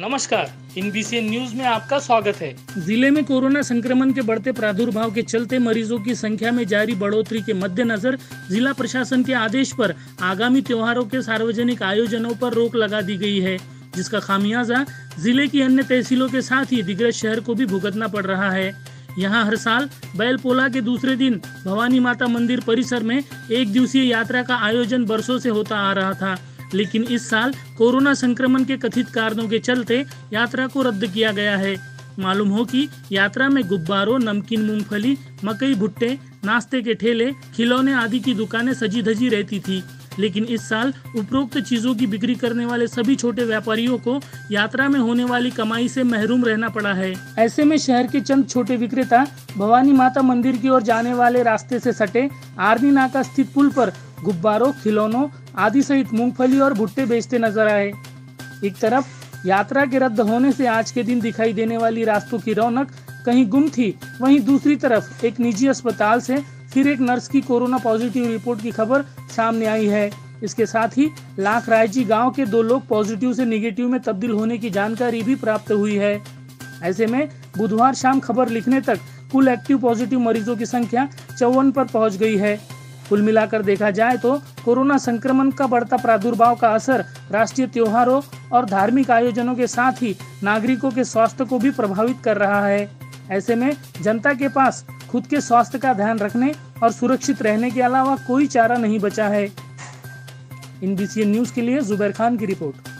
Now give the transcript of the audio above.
नमस्कार, इनबीसीएन न्यूज में आपका स्वागत है। जिले में कोरोना संक्रमण के बढ़ते प्रादुर्भाव के चलते मरीजों की संख्या में जारी बढ़ोतरी के मद्देनजर जिला प्रशासन के आदेश पर आगामी त्योहारों के सार्वजनिक आयोजनों पर रोक लगा दी गई है, जिसका खामियाजा जिले की अन्य तहसीलों के साथ ही दिग्रज शहर को भी भुगतना पड़ रहा है। यहाँ हर साल बैलपोला के दूसरे दिन भवानी माता मंदिर परिसर में एक दिवसीय यात्रा का आयोजन बरसों से होता आ रहा था, लेकिन इस साल कोरोना संक्रमण के कथित कारणों के चलते यात्रा को रद्द किया गया है। मालूम हो कि यात्रा में गुब्बारों, नमकीन, मूंगफली, मकई भुट्टे, नाश्ते के ठेले, खिलौने आदि की दुकानें सजी धजी रहती थी, लेकिन इस साल उपरोक्त चीजों की बिक्री करने वाले सभी छोटे व्यापारियों को यात्रा में होने वाली कमाई से महरूम रहना पड़ा है। ऐसे में शहर के चंद छोटे विक्रेता भवानी माता मंदिर की ओर जाने वाले रास्ते से सटे आर्नी नाका स्थित पुल पर गुब्बारों, खिलौनों आदि सहित मूंगफली और भुट्टे बेचते नजर आए। एक तरफ यात्रा के रद्द होने से आज के दिन दिखाई देने वाली रास्तों की रौनक कहीं गुम थी, वहीं दूसरी तरफ एक निजी अस्पताल से फिर एक नर्स की कोरोना पॉजिटिव रिपोर्ट की खबर सामने आई है। इसके साथ ही लाखरायजी गांव के 2 लोग पॉजिटिव से निगेटिव में तब्दील होने की जानकारी भी प्राप्त हुई है। ऐसे में बुधवार शाम खबर लिखने तक कुल एक्टिव पॉजिटिव मरीजों की संख्या 54 पर पहुंच गई है। कुल मिलाकर देखा जाए तो कोरोना संक्रमण का बढ़ता प्रादुर्भाव का असर राष्ट्रीय त्योहारों और धार्मिक आयोजनों के साथ ही नागरिकों के स्वास्थ्य को भी प्रभावित कर रहा है। ऐसे में जनता के पास खुद के स्वास्थ्य का ध्यान रखने और सुरक्षित रहने के अलावा कोई चारा नहीं बचा है। इनबीसीएन न्यूज के लिए जुबैर खान की रिपोर्ट।